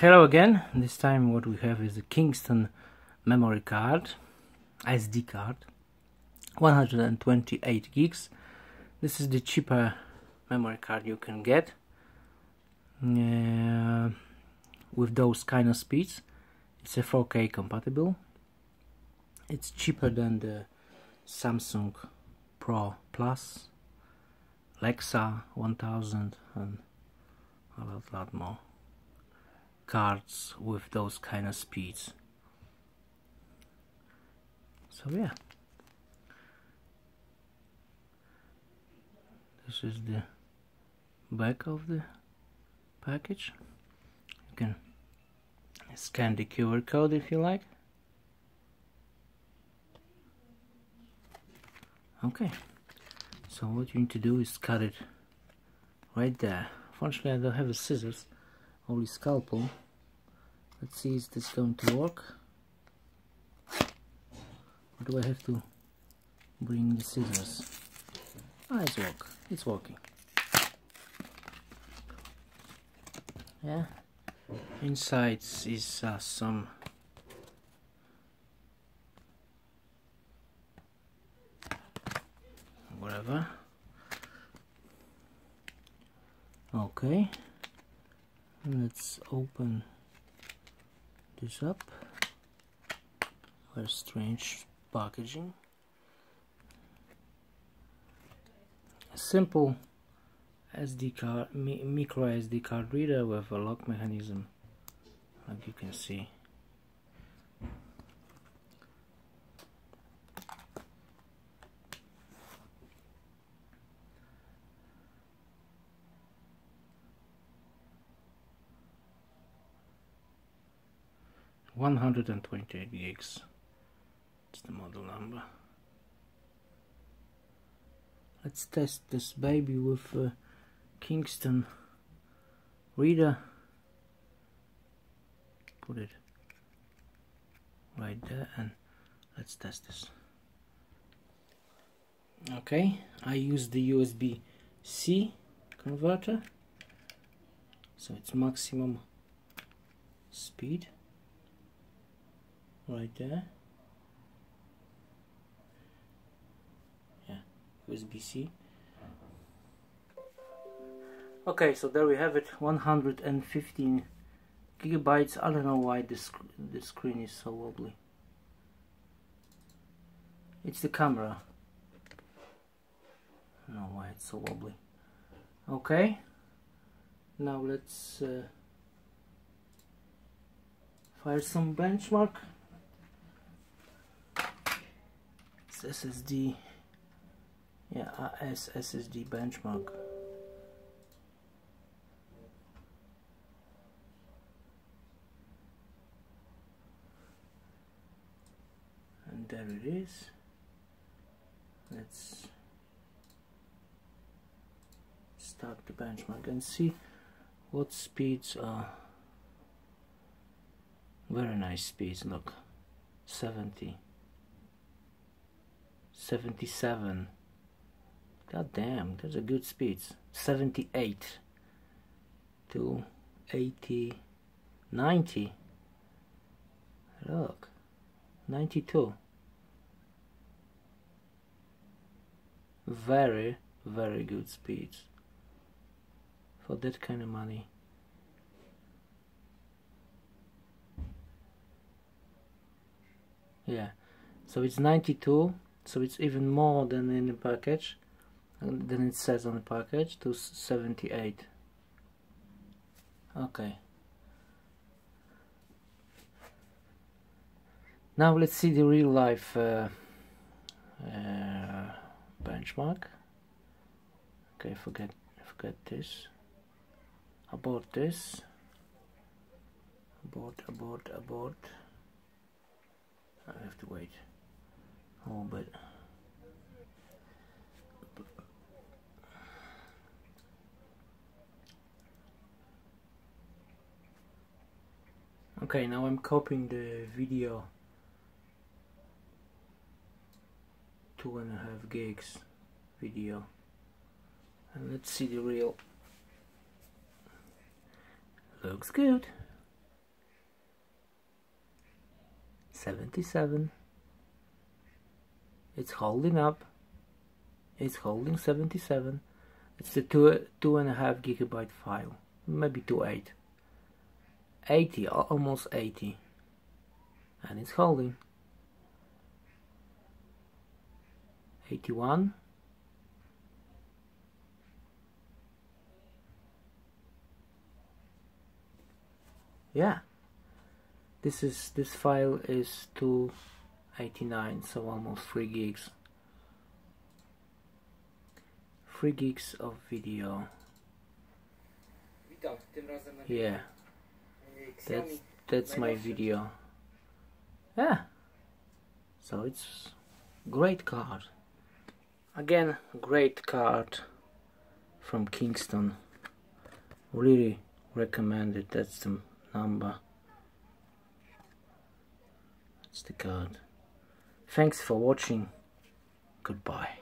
Hello again. This time what we have is a Kingston memory card, SD card, 128 gigs. This is the cheaper memory card you can get with those kind of speeds. It's a 4K compatible. It's cheaper than the Samsung Pro Plus, Lexar 1000 and a lot more cards with those kind of speeds. So yeah, this is the back of the package. You can scan the QR code if you like. Okay, so what you need to do is cut it right there. Fortunately, I don't have the scissors, only scalpel. Let's see if this is going to work. Or do I have to bring the scissors? Ah, it's working. Yeah, inside is some whatever. Okay, let's open this up. Very strange packaging. A simple SD card, micro SD card reader with a lock mechanism, like you can see. One 128 gigs. It's the model number. Let's test this baby with a Kingston reader. Put it right there and let's test this. Okay, I use the USB-C converter, so it's maximum speed. Right there, yeah, USB-C. Okay, so there we have it, 115 gigabytes. I don't know why this screen is so wobbly. It's the camera. I don't know why it's so wobbly. Okay, now let's fire some benchmark. SSD, yeah, AS SSD benchmark. And there it is. Let's start the benchmark and see what speeds are. Very nice speeds, look, 70. 77. God damn, that's a good speed. 78 to 80, 90. Look, 92. Very, very good speeds for that kind of money. Yeah, so it's 92. So it's even more than in the package, than it says on the package, to 78. Okay. Now let's see the real life benchmark. Okay, forget this. Abort this. Abort. I have to wait. Oh, but okay, now I'm copying the video 2.5 gigs video, and let's see the real. Looks good. 77. It's holding up. It's holding 77. It's the 2.5 gigabyte file, maybe 2.8. 80, almost 80, and it's holding. 81. This file is 289, so almost 3 gigs. 3 gigs of video. Yeah, that's my video. Yeah, so it's great card. Again, great card from Kingston. Really recommended. That's the number. That's the card. Thanks for watching. Goodbye.